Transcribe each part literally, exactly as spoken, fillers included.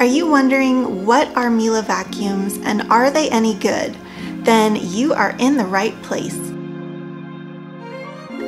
Are you wondering what are Miele vacuums and are they any good? Then you are in the right place.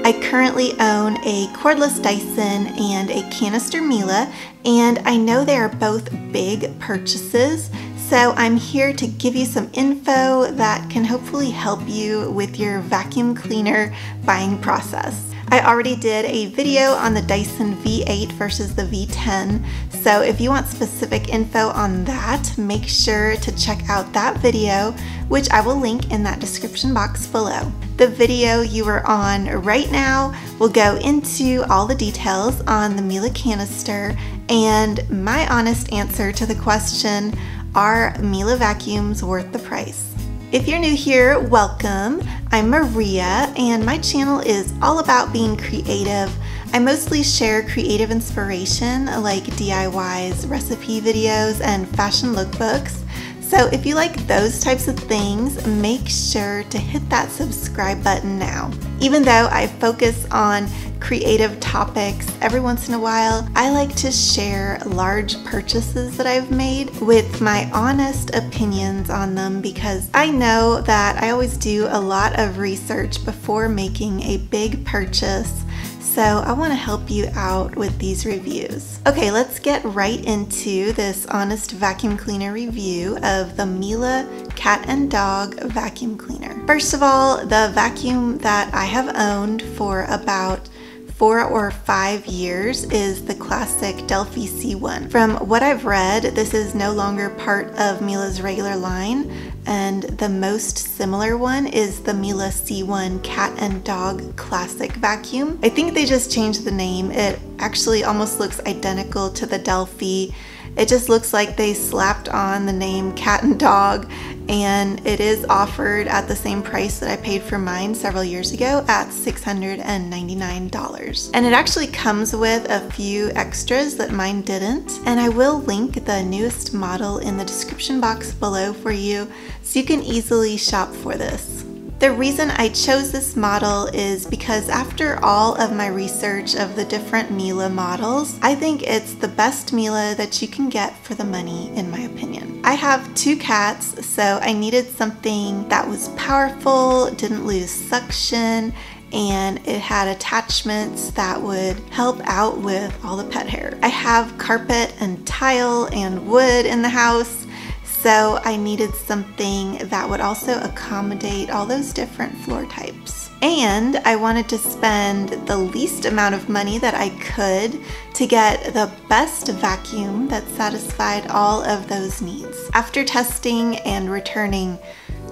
I currently own a cordless Dyson and a canister Miele, and I know they are both big purchases, so I'm here to give you some info that can hopefully help you with your vacuum cleaner buying process. I already did a video on the Dyson V eight versus the V ten, so if you want specific info on that, make sure to check out that video, which I will link in that description box below. The video you are on right now will go into all the details on the Miele canister and my honest answer to the question, are Miele vacuums worth the price? If you're new here, welcome. I'm Maria and my channel is all about being creative. I mostly share creative inspiration like D I Ys, recipe videos, and fashion lookbooks. So if you like those types of things, make sure to hit that subscribe button now. Even though I focus on creative topics every once in a while, I like to share large purchases that I've made with my honest opinions on them because I know that I always do a lot of research before making a big purchase. So I want to help you out with these reviews. Okay, let's get right into this honest vacuum cleaner review of the Miele Cat and Dog Vacuum Cleaner. First of all, the vacuum that I have owned for about four or five years is the classic Delphi C one. From what I've read, this is no longer part of Miele's regular line, and the most similar one is the Miele C one Cat and Dog Classic Vacuum. I think they just changed the name. It actually almost looks identical to the Delphi. It just looks like they slapped on the name Cat and Dog, and it is offered at the same price that I paid for mine several years ago at six hundred ninety-nine dollars. And it actually comes with a few extras that mine didn't. And I will link the newest model in the description box below for you so you can easily shop for this. The reason I chose this model is because after all of my research of the different Miele models, I think it's the best Miele that you can get for the money, in my opinion. I have two cats, so I needed something that was powerful, didn't lose suction, and it had attachments that would help out with all the pet hair. I have carpet and tile and wood in the house, so I needed something that would also accommodate all those different floor types. And I wanted to spend the least amount of money that I could to get the best vacuum that satisfied all of those needs. After testing and returning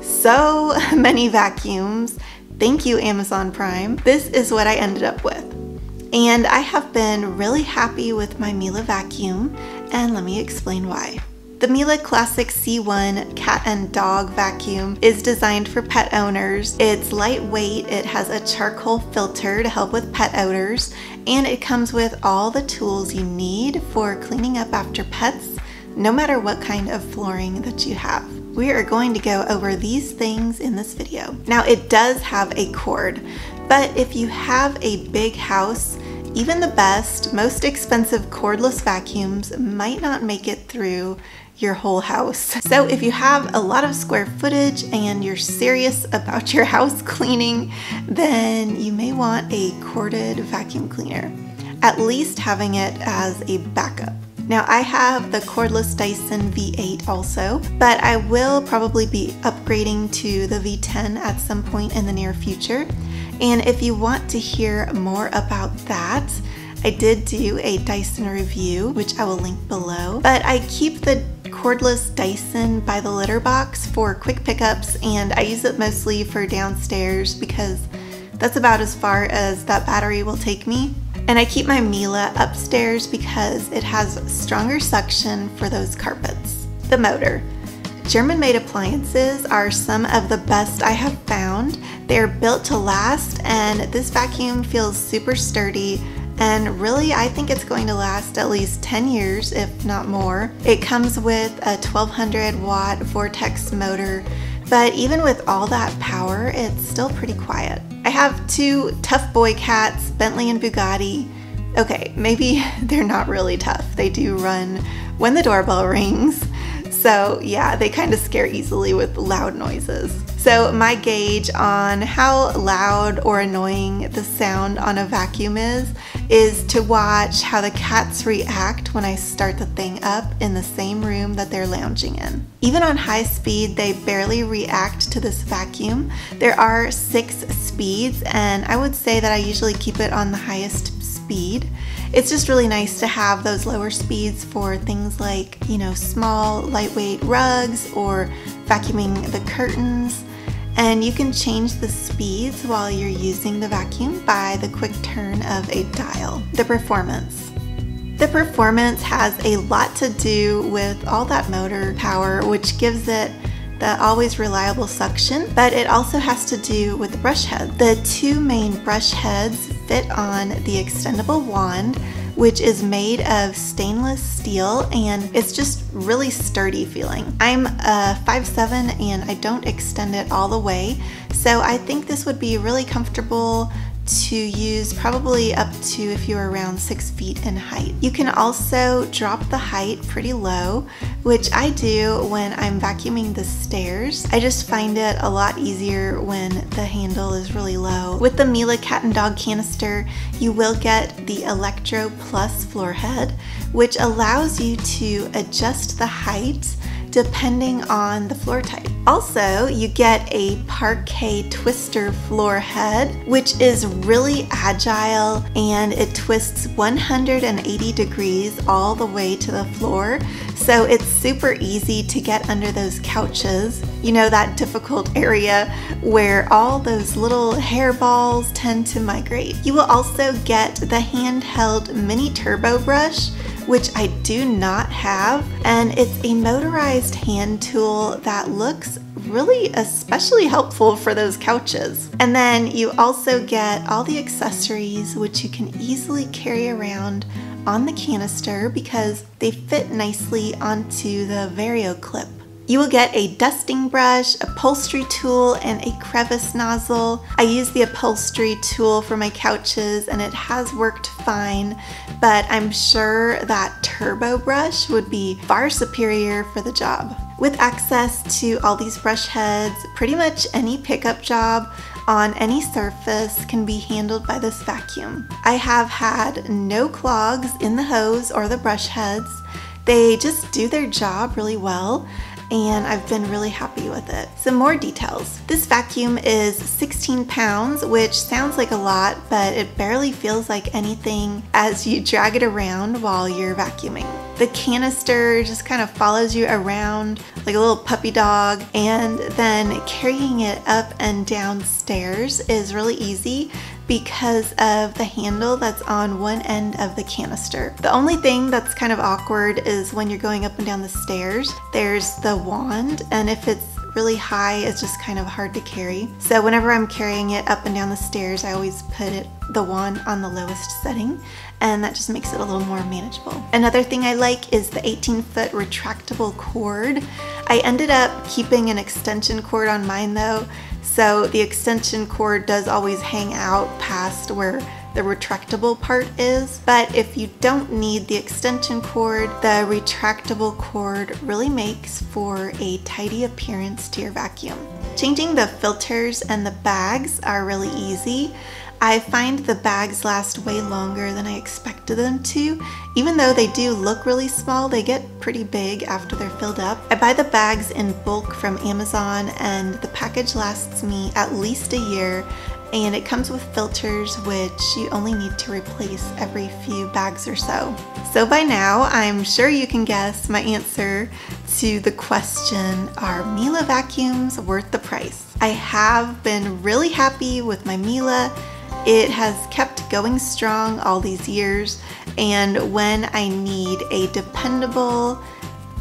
so many vacuums, thank you Amazon Prime, this is what I ended up with. And I have been really happy with my Miele vacuum, and let me explain why. The Miele Classic C one Cat and Dog Vacuum is designed for pet owners. It's lightweight, it has a charcoal filter to help with pet odors, and it comes with all the tools you need for cleaning up after pets, no matter what kind of flooring that you have. We are going to go over these things in this video. Now, it does have a cord, but if you have a big house, even the best, most expensive cordless vacuums might not make it through your whole house. So if you have a lot of square footage and you're serious about your house cleaning, then you may want a corded vacuum cleaner, at least having it as a backup. Now I have the cordless Dyson V eight also, but I will probably be upgrading to the V ten at some point in the near future. And if you want to hear more about that, I did do a Dyson review, which I will link below, but I keep the cordless Dyson by the litter box for quick pickups, and I use it mostly for downstairs because that's about as far as that battery will take me. And I keep my Miele upstairs because it has stronger suction for those carpets. The motor. German-made appliances are some of the best I have found. They're built to last, and this vacuum feels super sturdy, and really I think it's going to last at least ten years, if not more. It comes with a twelve hundred watt vortex motor, but even with all that power, it's still pretty quiet. I have two tough boy cats, Bentley and Bugatti. Okay, maybe they're not really tough. They do run when the doorbell rings. So yeah, they kind of scare easily with loud noises. So my gauge on how loud or annoying the sound on a vacuum is, is to watch how the cats react when I start the thing up in the same room that they're lounging in. Even on high speed, they barely react to this vacuum. There are six speeds, and I would say that I usually keep it on the highest speed. It's just really nice to have those lower speeds for things like, you know, small, lightweight rugs or vacuuming the curtains. And you can change the speeds while you're using the vacuum by the quick turn of a dial. The performance. The performance has a lot to do with all that motor power, which gives it the always reliable suction, but it also has to do with the brush head. The two main brush heads fit on the extendable wand, which is made of stainless steel, and it's just really sturdy feeling. I'm a five seven and I don't extend it all the way, so I think this would be really comfortable to use probably up to if you're around six feet in height. You can also drop the height pretty low, which I do when I'm vacuuming the stairs. I just find it a lot easier when the handle is really low. With the Miele cat and dog canister, you will get the Electro Plus floor head, which allows you to adjust the height depending on the floor type. Also, you get a parquet twister floor head, which is really agile and it twists one hundred eighty degrees all the way to the floor. So it's super easy to get under those couches, you know, that difficult area where all those little hairballs tend to migrate. You will also get the handheld mini turbo brush, which I do not have, and it's a motorized hand tool that looks really especially helpful for those couches. And then you also get all the accessories, which you can easily carry around on the canister because they fit nicely onto the Vario clip. You will get a dusting brush, upholstery tool, and a crevice nozzle. I use the upholstery tool for my couches and it has worked fine, but I'm sure that turbo brush would be far superior for the job. With access to all these brush heads, pretty much any pickup job on any surface can be handled by this vacuum. I have had no clogs in the hose or the brush heads. They just do their job really well, and I've been really happy with it. Some more details. This vacuum is sixteen pounds, which sounds like a lot, but it barely feels like anything as you drag it around while you're vacuuming. The canister just kind of follows you around like a little puppy dog, and then carrying it up and down stairs is really easy because of the handle that's on one end of the canister. The only thing that's kind of awkward is when you're going up and down the stairs, there's the wand, and if it's really high, it's just kind of hard to carry. So whenever I'm carrying it up and down the stairs, I always put it, the wand, on the lowest setting, and that just makes it a little more manageable. Another thing I like is the eighteen foot retractable cord. I ended up keeping an extension cord on mine though, so the extension cord does always hang out past where the retractable part is, but if you don't need the extension cord, the retractable cord really makes for a tidy appearance to your vacuum. Changing the filters and the bags are really easy. I find the bags last way longer than I expected them to. Even though they do look really small, they get pretty big after they're filled up. I buy the bags in bulk from Amazon, and the package lasts me at least a year, and it comes with filters, which you only need to replace every few bags or so. So by now, I'm sure you can guess my answer to the question, are Miele vacuums worth the price? I have been really happy with my Miele. It has kept going strong all these years, and when I need a dependable,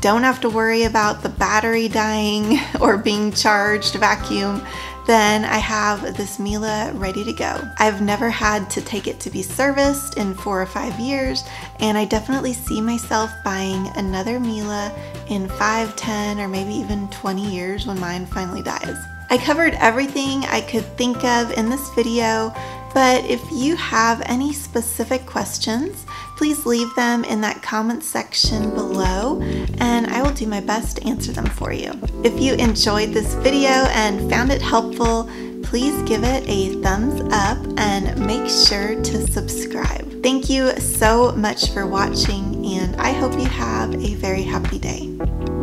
don't have to worry about the battery dying or being charged vacuum, then I have this Miele ready to go. I've never had to take it to be serviced in four or five years, and I definitely see myself buying another Miele in five, ten, or maybe even twenty years when mine finally dies. I covered everything I could think of in this video, but if you have any specific questions, please leave them in that comment section below and I will do my best to answer them for you. If you enjoyed this video and found it helpful, please give it a thumbs up and make sure to subscribe. Thank you so much for watching, and I hope you have a very happy day.